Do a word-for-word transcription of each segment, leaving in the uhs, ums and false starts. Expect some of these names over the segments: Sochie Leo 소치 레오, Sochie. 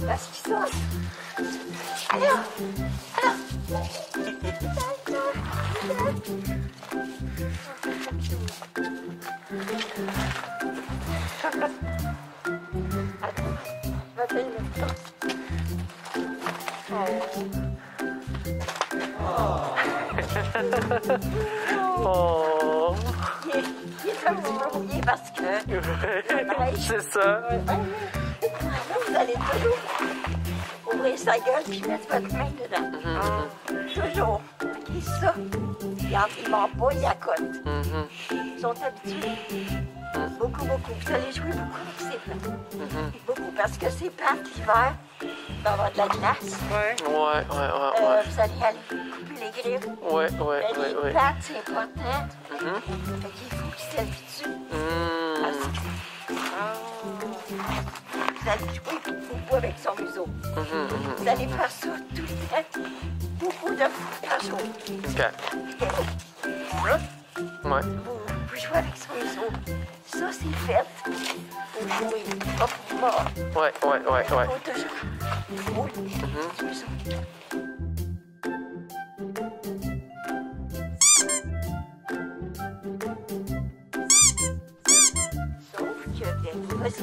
Lass mich so. Hallo, hallo. Oh. Il est amoureux, oui, parce que... Ouais, c'est ça. Vous allez toujours ouvrir sa gueule puis mettre votre main dedans. Mm-hmm. Toujours. Il saute. Il ment pas, il accote. Mm-hmm. Ils sont habitués. Beaucoup, beaucoup. Vous allez jouer beaucoup avec ses pattes. Mm-hmm. Beaucoup, parce que ses pattes, l'hiver, il va avoir de la glace. Ouais, ouais, ouais, ouais. Euh, vous allez aller couper les griffes. Ouais, ouais, ben, ouais. Les ouais. pattes, c'est important. Mm-hmm. Fait qu'il faut qu'ils s'habituent. Mm-hmm. Parce que... Oh. Vous allez jouer beaucoup avec son museau. Mm-hmm. Vous allez faire ça tout le temps, beaucoup de fois par jour. Okay. Vous, ouais. vous jouez avec son museau. Ça, c'est fait. Vous jouez pas pour mort. Ouais, ouais, ouais. ouais. Vous toujours mm-hmm. du museau. Sauf que, ben, vas-y.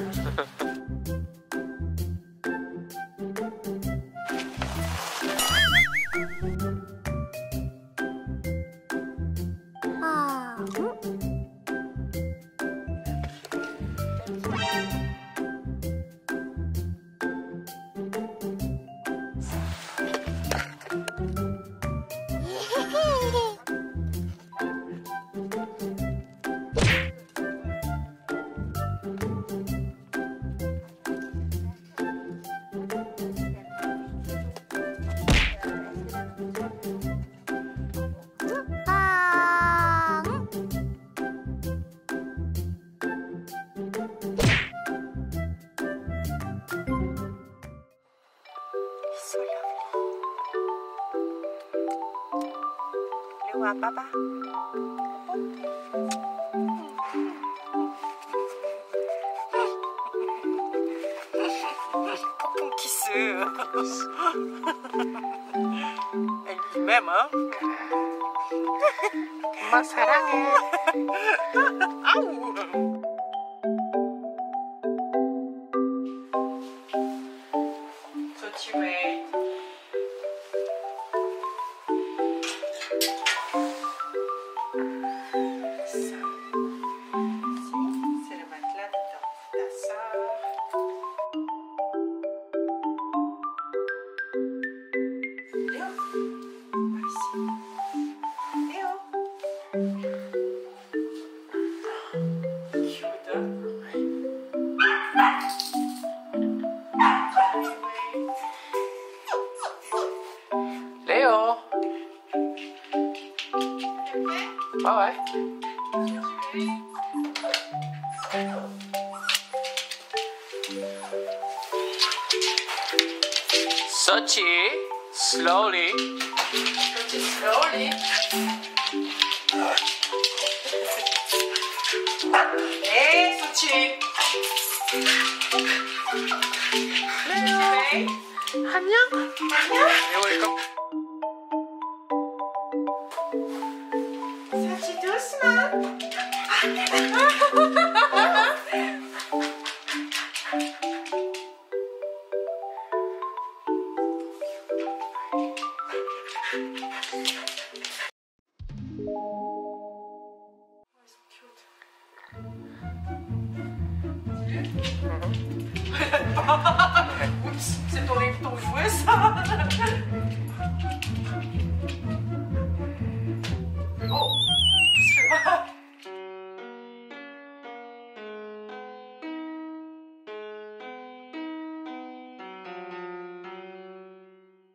Papa. Pompon qui se... Elle dit même, hein? Masarang. Ah ouais. Sochie, slowly. Sochie, slowly. Hey, Sochie. Leo. 안녕. 안녕. Leo, ha ha ha!